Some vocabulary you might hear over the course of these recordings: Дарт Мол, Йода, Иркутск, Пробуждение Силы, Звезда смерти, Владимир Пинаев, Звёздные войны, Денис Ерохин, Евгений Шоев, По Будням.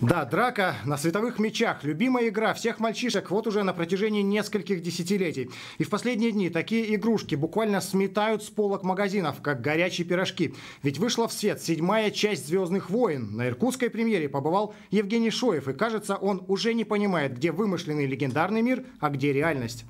Да, драка на световых мечах. Любимая игра всех мальчишек вот уже на протяжении нескольких десятилетий. И в последние дни такие игрушки буквально сметают с полок магазинов, как горячие пирожки. Ведь вышла в свет 7-я часть «Звездных войн». На иркутской премьере побывал Евгений Шоев. И, кажется, он уже не понимает, где вымышленный легендарный мир, а где реальность.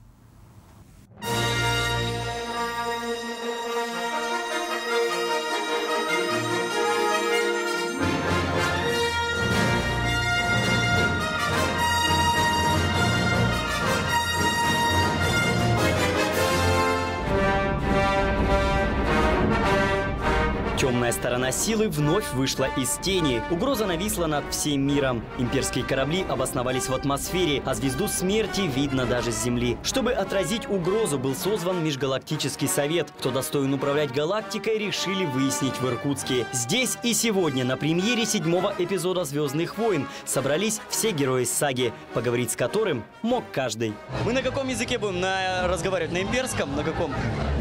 Темная сторона силы вновь вышла из тени. Угроза нависла над всем миром. Имперские корабли обосновались в атмосфере, а звезду смерти видно даже с Земли. Чтобы отразить угрозу, был созван Межгалактический совет. Кто достоин управлять галактикой, решили выяснить в Иркутске. Здесь и сегодня на премьере 7-го эпизода «Звездных войн» собрались все герои саги, поговорить с которым мог каждый. Мы на каком языке будем разговаривать? На имперском? На каком?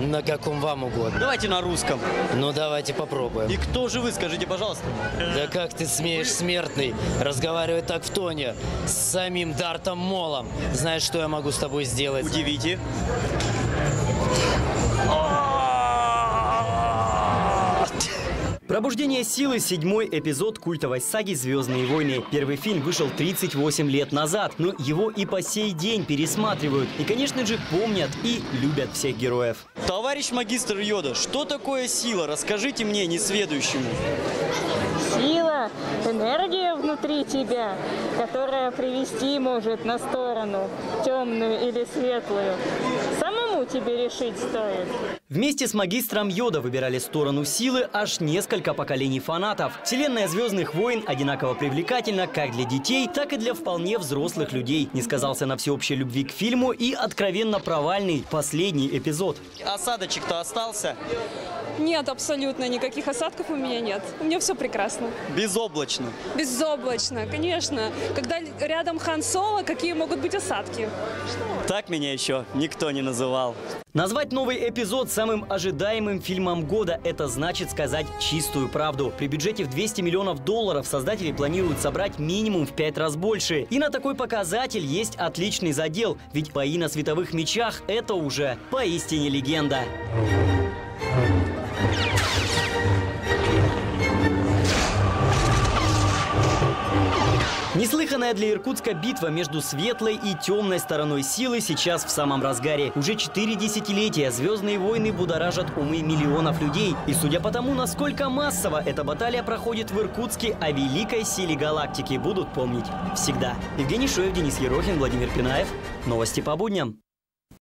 На каком вам угодно. Давайте на русском. Ну давайте попробуем. И кто же вы, скажите, пожалуйста? Да как ты смеешь, смертный, разговаривать так в тоне с самим Дартом Молом? Знаешь, что я могу с тобой сделать? Удивите. Пробуждение силы – 7-й эпизод культовой саги «Звездные войны». Первый фильм вышел 38 лет назад, но его и по сей день пересматривают. И, конечно же, помнят и любят всех героев. Товарищ магистр Йода, что такое сила? Расскажите мне, несведущему. Сила – энергия внутри тебя, которая привести может на сторону, темную или светлую. Самому тебе решить стоит. Вместе с магистром Йода выбирали сторону силы аж несколько поколений фанатов. Вселенная «Звездных войн» одинаково привлекательна как для детей, так и для вполне взрослых людей. Не сказался на всеобщей любви к фильму и откровенно провальный последний эпизод. Осадочек-то остался? Нет, абсолютно никаких осадков у меня нет. У меня все прекрасно. Безоблачно? Безоблачно, конечно. Когда рядом Хан Соло, какие могут быть осадки? Так меня еще никто не называл. Назвать новый эпизод самым ожидаемым фильмом года – это значит сказать чистую правду. При бюджете в $200 миллионов создатели планируют собрать минимум в 5 раз больше. И на такой показатель есть отличный задел, ведь бои на световых мечах – это уже поистине легенда. Неслыханная для Иркутска битва между светлой и темной стороной силы сейчас в самом разгаре. Уже 4 десятилетия «Звездные войны» будоражат умы миллионов людей. И судя по тому, насколько массово эта баталия проходит в Иркутске, о великой силе галактики будут помнить всегда. Евгений Шоев, Денис Ерохин, Владимир Пинаев. Новости по будням.